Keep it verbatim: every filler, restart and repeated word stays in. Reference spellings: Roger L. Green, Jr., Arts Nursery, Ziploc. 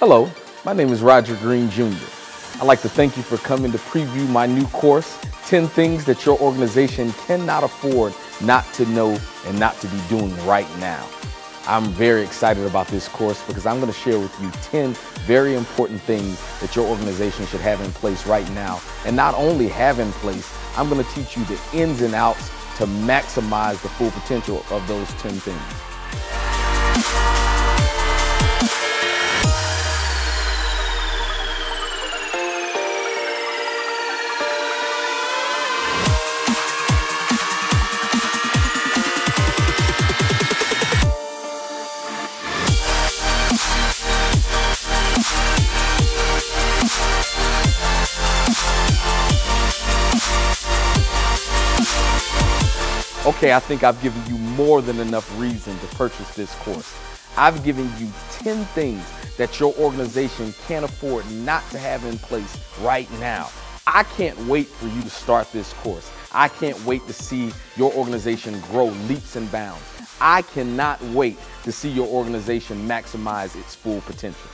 Hello, my name is Roger Green, Junior I'd like to thank you for coming to preview my new course, ten Things That Your Organization Cannot Afford Not to Know and Not to Be Doing Right Now. I'm very excited about this course because I'm going to share with you ten very important things that your organization should have in place right now. And not only have in place, I'm going to teach you the ins and outs to maximize the full potential of those ten things. Okay, I think I've given you more than enough reason to purchase this course. I've given you ten things that your organization can't afford not to have in place right now. I can't wait for you to start this course. I can't wait to see your organization grow leaps and bounds. I cannot wait to see your organization maximize its full potential.